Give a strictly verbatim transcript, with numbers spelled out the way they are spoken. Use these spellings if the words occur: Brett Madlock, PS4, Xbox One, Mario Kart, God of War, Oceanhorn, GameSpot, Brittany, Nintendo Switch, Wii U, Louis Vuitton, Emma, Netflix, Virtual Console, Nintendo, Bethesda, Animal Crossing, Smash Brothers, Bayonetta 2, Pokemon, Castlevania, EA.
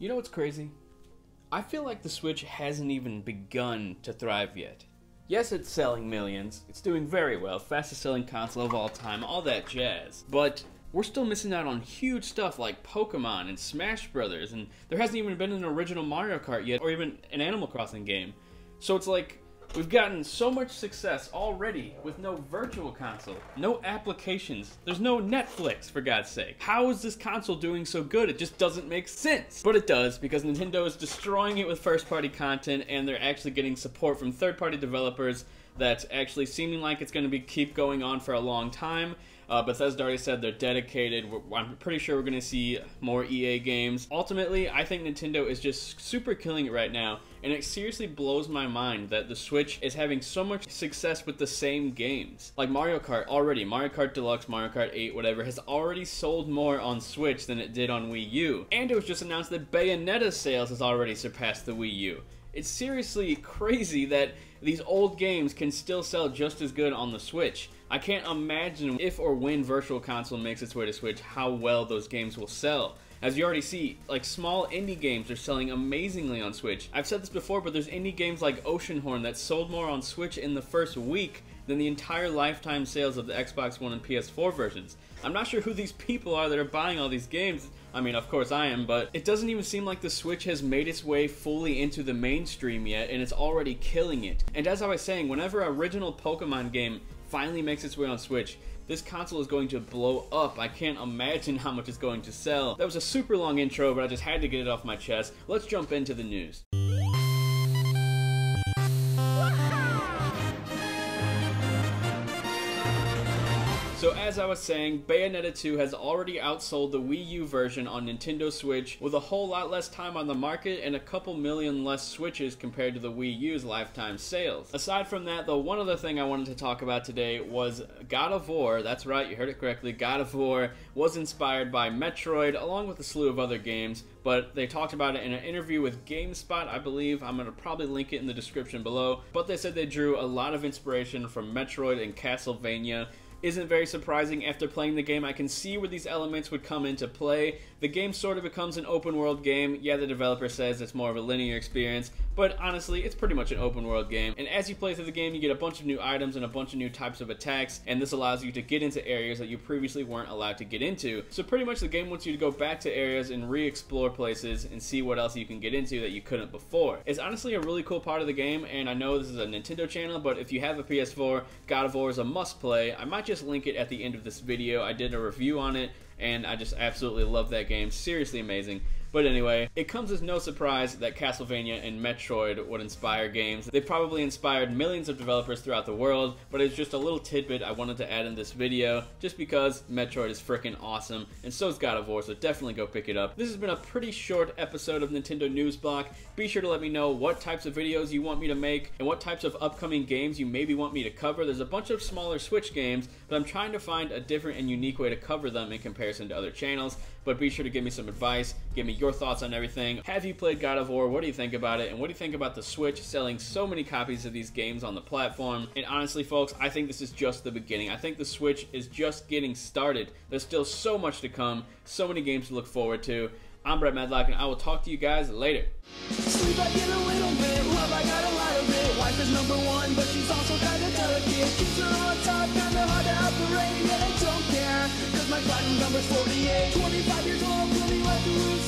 You know what's crazy? I feel like the Switch hasn't even begun to thrive yet. Yes, it's selling millions, it's doing very well, fastest selling console of all time, all that jazz, but we're still missing out on huge stuff like Pokemon and Smash Brothers, and there hasn't even been an original Mario Kart yet, or even an Animal Crossing game. So it's like, we've gotten so much success already with no Virtual Console, no applications, there's no Netflix, for God's sake. How is this console doing so good? It just doesn't make sense. But it does, because Nintendo is destroying it with first-party content, and they're actually getting support from third-party developers that's actually seeming like it's going to be keep going on for a long time. Uh, Bethesda already said they're dedicated. We're, I'm pretty sure we're going to see more E A games. Ultimately, I think Nintendo is just super killing it right now, and it seriously blows my mind that the Switch is having so much success with the same games. Like Mario Kart already, Mario Kart Deluxe, Mario Kart eight, whatever, has already sold more on Switch than it did on Wii U. And it was just announced that Bayonetta sales has already surpassed the Wii U. It's seriously crazy that these old games can still sell just as good on the Switch. I can't imagine if or when Virtual Console makes its way to Switch how well those games will sell. As you already see, like small indie games are selling amazingly on Switch. I've said this before, but there's indie games like Oceanhorn that sold more on Switch in the first week than the entire lifetime sales of the Xbox One and P S four versions. I'm not sure who these people are that are buying all these games. I mean, of course I am, but it doesn't even seem like the Switch has made its way fully into the mainstream yet, and it's already killing it. And as I was saying, whenever an original Pokemon game finally makes its way on Switch, this console is going to blow up. I can't imagine how much it's going to sell. That was a super long intro, but I just had to get it off my chest. Let's jump into the news. So as I was saying, Bayonetta two has already outsold the Wii U version on Nintendo Switch with a whole lot less time on the market and a couple million less Switches compared to the Wii U's lifetime sales. Aside from that, though, one other thing I wanted to talk about today was God of War. That's right, you heard it correctly. God of War was inspired by Metroid along with a slew of other games, but they talked about it in an interview with GameSpot, I believe. I'm going to probably link it in the description below. But they said they drew a lot of inspiration from Metroid and Castlevania. Isn't very surprising after playing the game. I can see where these elements would come into play. The game sort of becomes an open world game. Yeah, the developer says it's more of a linear experience, but honestly, it's pretty much an open world game. And as you play through the game, you get a bunch of new items and a bunch of new types of attacks, and this allows you to get into areas that you previously weren't allowed to get into. So pretty much the game wants you to go back to areas and re-explore places and see what else you can get into that you couldn't before. It's honestly a really cool part of the game, and I know this is a Nintendo channel, but if you have a P S four, God of War is a must play. I might just link it at the end of this video. I did a review on it, and I just absolutely love that game. Seriously amazing. But anyway, it comes as no surprise that Castlevania and Metroid would inspire games. They probably inspired millions of developers throughout the world, but it's just a little tidbit I wanted to add in this video, just because Metroid is freaking awesome, and so is God of War, so definitely go pick it up. This has been a pretty short episode of Nintendo News Block. Be sure to let me know what types of videos you want me to make, and what types of upcoming games you maybe want me to cover. There's a bunch of smaller Switch games, but I'm trying to find a different and unique way to cover them in comparison to other channels. But be sure to give me some advice, give me your thoughts on everything. Have you played God of War? What do you think about it? And what do you think about the Switch selling so many copies of these games on the platform? And honestly, folks, I think this is just the beginning. I think the Switch is just getting started. There's still so much to come, so many games to look forward to. I'm Brett Madlock, and I will talk to you guys later. Sleep, I get a little bit. Love, I got a lot of it. Wife is number one, but she's also kind of delicate. Kids are on top, kind of hard to operate, and I don't care, because my platinum number's forty-eight. twenty-five years old, really like to lose.